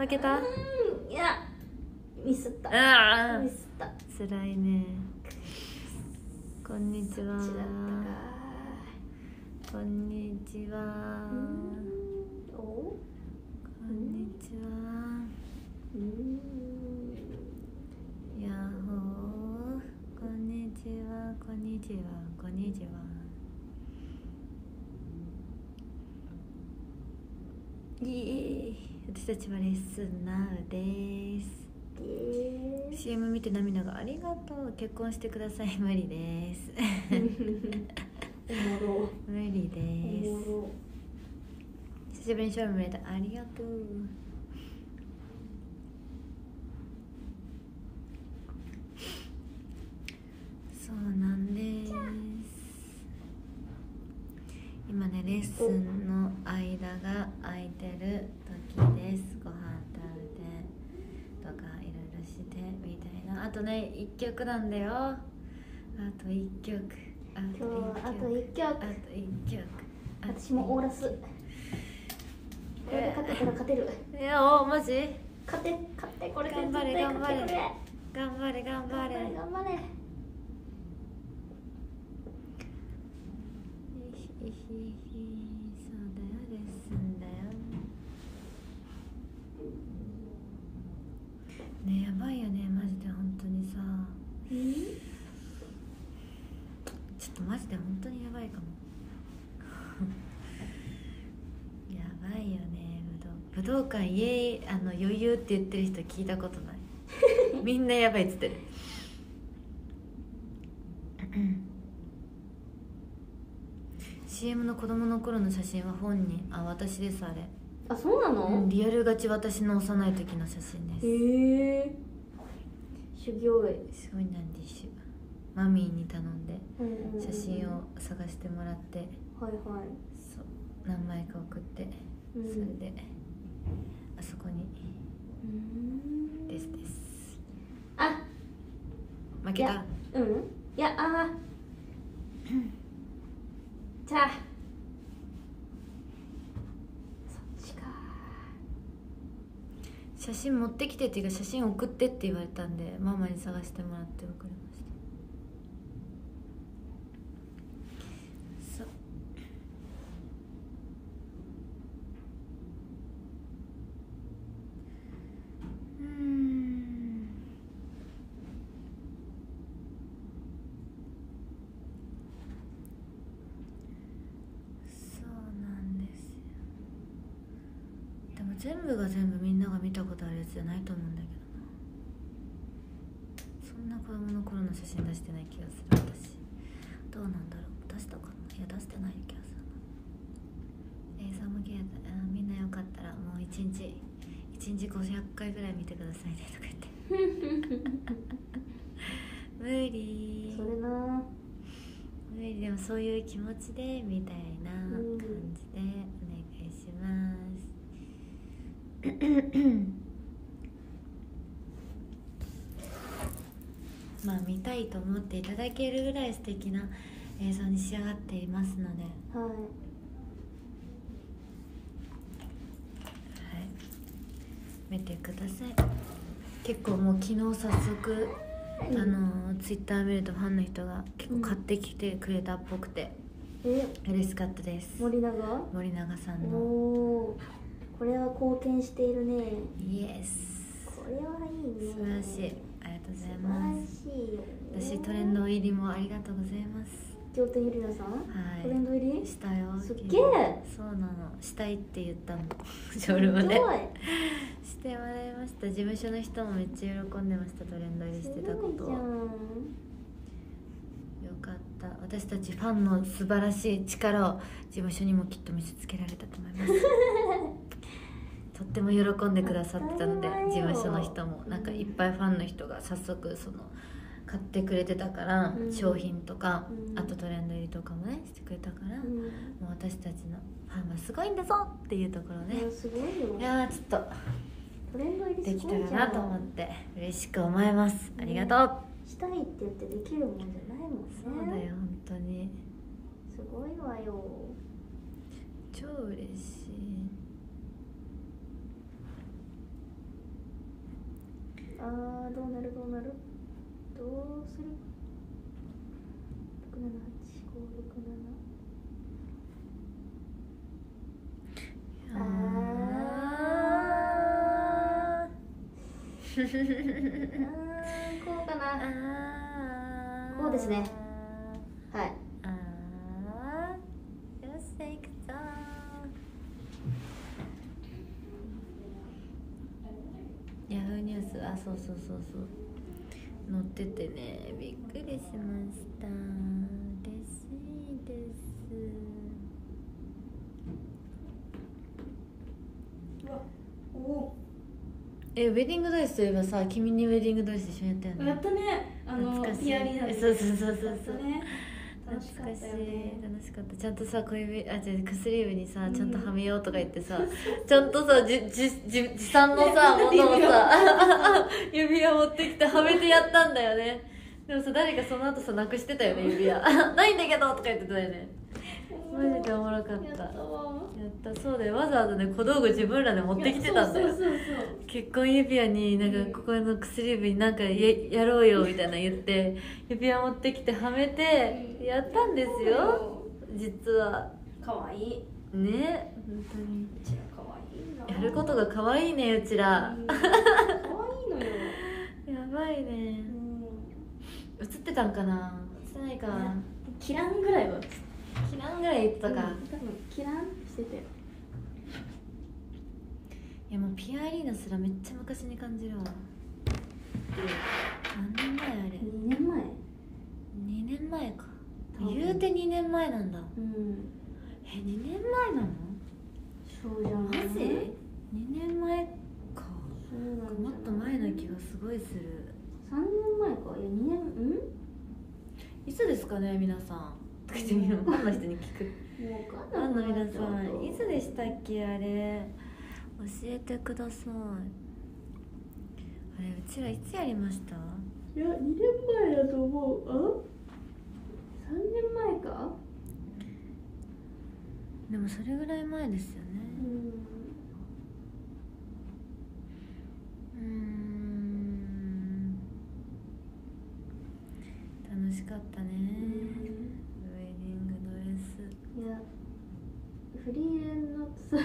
負けた？いや、ミスった。ミスった。辛いね。こんにちは。こんにちは。こんにちは。やっほー。こんにちは。こんにちは。こんにちは。私たちはレッスンナウです。 CM 見て涙がありがとう。結婚してください。無理です。無理です。久しぶりにショーも見れた。ありがとう。そうなんです。今ね、レッスンの間が空いてる時です。ご飯食べてとかいろいろしてみたいな。あとね、1曲なんだよ。あと1曲。あと1曲。私もオーラス。これで勝てたら勝てる。いや、お、マジ？勝て、これで絶対勝てる。頑張れ。そうだよ、レッスンだよね。やばいよね、マジで。本当にさ、ちょっとマジで本当にやばいかも。やばいよね。武道館家、余裕って言ってる人聞いたことない。みんなやばいっつってる。CM の子供の頃の写真は本人、あ、私です。あれ、あ、そうなの、リアルガチ私の幼い時の写真です。へえ、修行へすごいなんでしょ。マミーに頼んで写真を探してもらって、はいはい、そう、何枚か送って、それであそこにです。あ、負けた。いや、あそっちか。写真持ってきてっていうか、写真送ってって言われたんで、ママに探してもらって送りました。そう、全部が全部みんなが見たことあるやつじゃないと思うんだけどな。そんな子供の頃の写真出してない気がする。私どうなんだろう、出したかな。いや、出してない気がするな。映像も綺麗だ。みんなよかったらもう1日500回ぐらい見てくださいねとか言って。無理それな。無理。でもそういう気持ちでみたいな感じでお願いします。まあ見たいと思っていただけるぐらい素敵な映像に仕上がっていますので、はい、はい、見てください。結構もう昨日早速ツイッター見るとファンの人が結構買ってきてくれたっぽくて、嬉しかったです。森永さんの。これは貢献しているね。イエス。これはいいね。素晴らしい。ありがとうございます。素晴らしいよね。私トレンド入りもありがとうございます。京都ゆりなさん。はい。トレンド入り？したよ。すっげえ。そうなの。したいって言ったの。ショールまで。すごい。してもらいました。事務所の人もめっちゃ喜んでました。トレンド入りしてたことは。よかった。私たちファンの素晴らしい力を事務所にもきっと見せつけられたと思います。とっても喜んでくださってたので、事務所の人もなんかいっぱいファンの人が早速その買ってくれてたから、商品とか、あとトレンド入りとかもねしてくれたから、もう私たちのファンはすごいんだぞっていうところね。すごいよ。いやー、ちょっとトレンド入りできたらなと思って嬉しく思います。ありがとう。したいって言ってできるもんじゃないもんね。そうだよ、本当にすごいわよ。超嬉しい。あー、どうなるどうする。67856 7あーこうかな。こうですね。はい、ヤフーニュース、あ、そう載っててね、びっくりしました。嬉しいです。うわ、お、え、ウェディングドレスといえばさ、君にウェディングドレス一緒にやったよね。やったね、ピアリーナで。そうね、楽しかったよね。楽しかった。ちゃんとさ、小指、あ、じゃあ薬指にさ、ちゃんとはめようとか言ってさ、ちゃんとさ、持参のさ、ものをさ、指輪持ってきてはめてやったんだよね。でもさ、誰かその後さ、なくしてたよね、指輪。ないんだけどとか言ってたよね。マジでおもろかった。やった。そうだよ、わざわざね、小道具自分らで持ってきてたんだよ。そう結婚指輪に、なんかここの薬指になんかやろうよみたいな言って指輪持ってきてはめてやったんですよ。実はかわいいね、本当に。うちらかわいいな、やることがかわいいね、うちら。かわいいのよ。やばいね。映ってたんかな、映ってないか。キランぐらいはキランぐらい言ってたか、多分キランしてて。いや、もうピアアリーナすらめっちゃ昔に感じるわ。何年前あれ。2年前か、言うて2年前なんだ。うん、え、2年前なの。そうじゃん、マジ2年前か。もっと前な気がすごいする。3年前か。いや、2年、いつですかね、皆さん。口にファンの人に聞く。ファンの皆さん、いつでしたっけ、あれ。教えてください。あれ、うちらいつやりました？いや、2年前だと思う。3年前か。でもそれぐらい前ですよね。楽しかったね、ウェディングドレス。いや、振り入れのさ、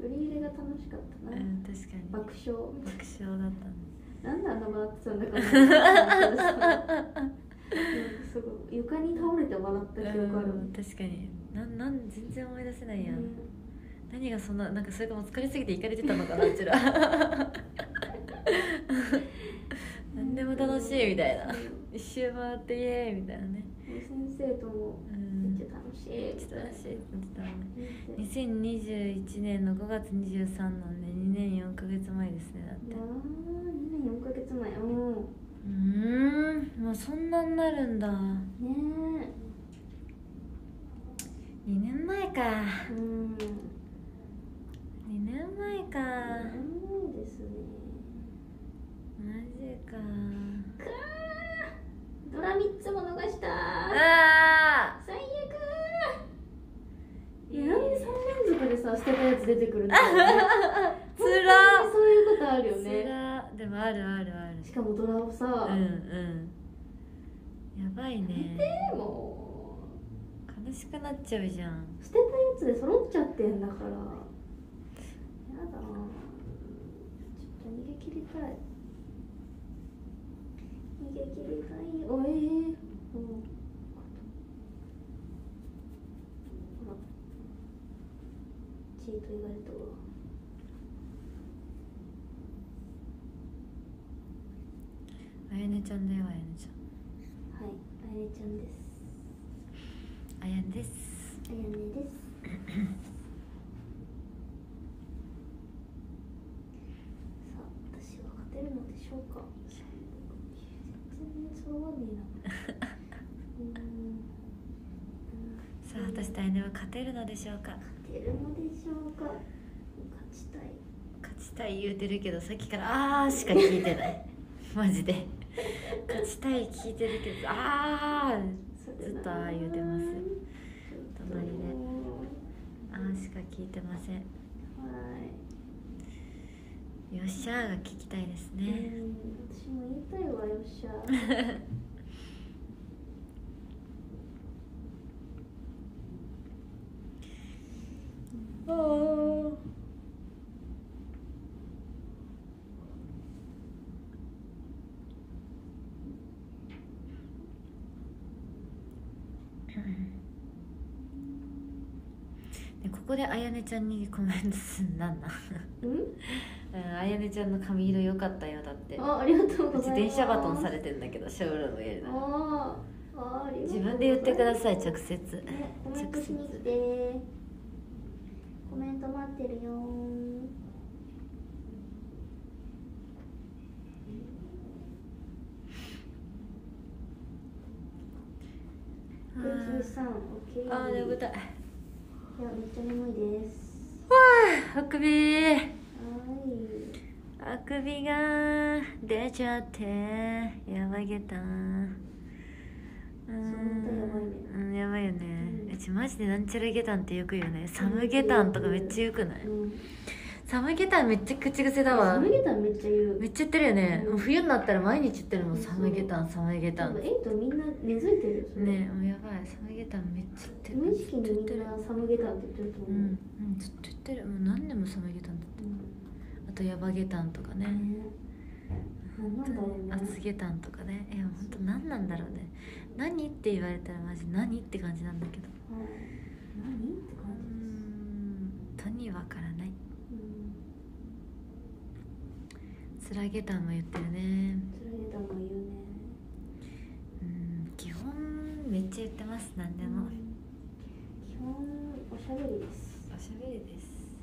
振り入れが楽しかったな。確かに。爆笑だったね。なんであんな笑ってたんだかな。すごい床に倒れて笑った記憶ある。確かに。全然思い出せないやん。何がそんな、なんかそれかも疲れすぎてイカれてたのかな、うちら。何でも楽しいみたいな、一周回ってイエーイみたいなね。先生ともめっちゃ楽しい、って言ってたもんね。2021年の5月23なんで、2年4ヶ月前ですね。だって2年4ヶ月前。もうそんなんなるんだね。2年前か。2年前か。そうですね。マジかー。ドラ3つも逃したー。最悪ー。いや、なんで3連続でさ、捨てたやつ出てくるんだろうね。つらー。そういうことあるよね。つらー。でもある。しかもドラをさ、やばいね。でも悲しくなっちゃうじゃん。捨てたやつで揃っちゃってんだから。やだー。ちょっと逃げ切りたい。逃げ切りたいよ。チート言われたわ。あやねちゃんだよ、あやねちゃん。はい、あやねちゃんです。あやねです。あやねです。さあ、私は勝てるのでしょうか。さあ、果たしてあやねは勝てるのでしょうか。勝ちたい。言うてるけど、さっきから「あー」しか聞いてない。マジで「勝ちたい」聞いてるけど「あー」ずっと「あー」言うてます。隣で「あー」しか聞いてません。はい、よっしゃーが聞きたいですね。私も言いたいわ、よっしゃーおーでここであやねちゃんにコメントすんなんなんあやねちゃんの髪色良かったよだって。ありがとうございます。うち電車バトンされてんだけどショールームやるな。自分で言ってください直接、ね、コメントしに来て、コメント待ってるよ。あー眠たい。いやめっちゃ眠いです。わあ、あくびー、あくびが出ちゃってやばげた。うん、やばいよね、うん、うちマジでなんちゃらゲタンってよく言うよね。サムゲタンとかめっちゃよくない、うん、サムゲタンめっちゃ口癖だわ。サムゲタンめっちゃ言う、めっちゃ言ってるよね、うん、もう冬になったら毎日言ってるもん、サムゲタンサムゲタン。エイトみんな根付いてるよね。もうやばい、サムゲタンめっちゃ言ってる。無意識にみんなサムゲタンって言ってると思う。うん、うん、ずっと言ってる。もう何年もサムゲタンって言ってる、うん、あとヤバゲタンとかね、厚ゲタンとかね。いや本当何なんだろうね。何って言われたらマジ何って感じなんだけど、何って感じです。本当にわからない。つらげたんも言ってるね。つらげたんも言うね。基本めっちゃ言ってます何でも。基本おしゃべりです。おしゃべりです。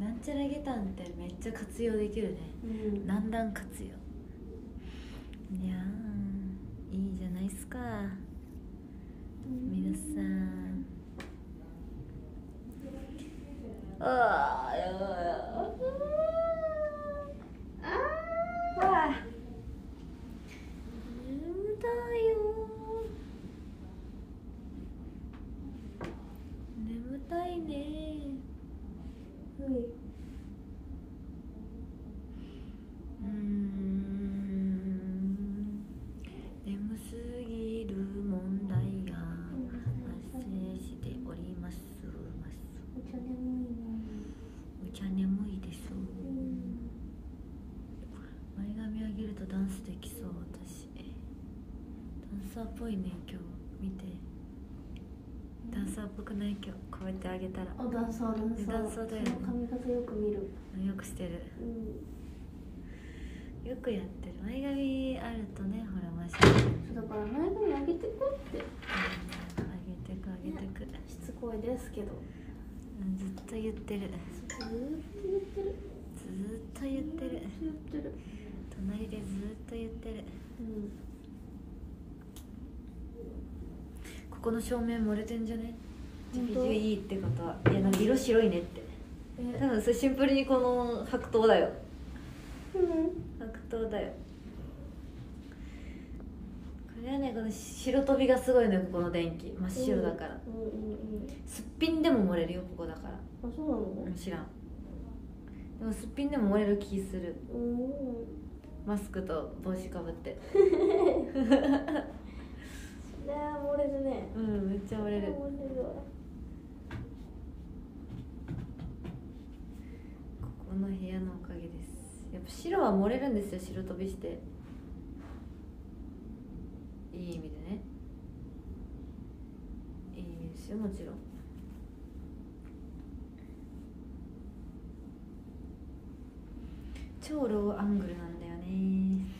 なんちゃらげたんってめっちゃ活用できるね。何段活用。いやー。いいじゃないっすか、皆さん。ああ、やばい。ああ、眠たいよ。眠たいね。はい。ダンサーっぽいね今日見て。ダンサーっぽくない今日こうやってあげたら。あ、ダンサー、ダンサーだよね。髪型よく見る。よくしてる、うん、よくやってる。前髪あるとね、ほらマジでだから前髪上げてこって、上げてく、しつこいですけど、うん、ずっと言ってる、ずっと言ってる、ずっと言ってる、隣でずっと言ってる、うん。ここの正面漏れてんじゃね。いいってことは、いやなんか色白いねって、多分それシンプルにこの白桃だよ、うん、白桃だよ。これはね、この白飛びがすごいね、ここの電気真っ白だから、すっぴんでも漏れるよ、ここだから。あ、そうなの、知らん。でもすっぴんでも漏れる気する、マスクと帽子かぶって漏れるね。うん、めっちゃ漏れる。ここの部屋のおかげです。やっぱ白は漏れるんですよ、白飛びして。いい意味でね。いい意味ですよ、もちろん。超ローアングルなんだよね。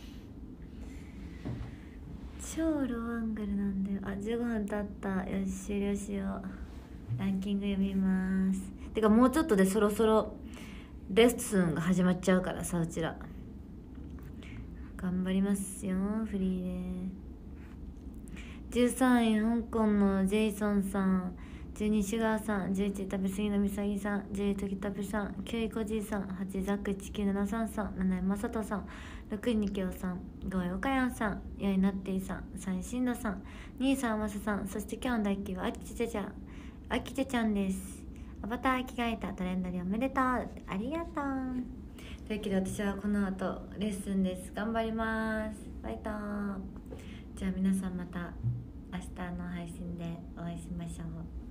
超ローアングルなんだよ。あ、15分経った。よし、終了しよう。ランキング読みます。てか、もうちょっとでそろそろレッスンが始まっちゃうからさ、うちら。頑張りますよ、フリーで。13位、香港のジェイソンさん。12位、シュガーさん。11位、食べ過ぎのみさぎさん。10位、ときたべさん。9位、コジーさん。8位、ザック1973さん。7位、まさとさん。6位、にきょうさん。5位、おかやんさん。4位、なっていさん。3位、しんどさん。2位、さあまささん。そして今日の第1位は、あきちゃちゃん。あきちゃちゃんです。アバター着替えたトレンドにおめでとう。ありがとう。というわけで私はこの後レッスンです。頑張ります。バイトー。じゃあ皆さんまた明日の配信でお会いしましょう。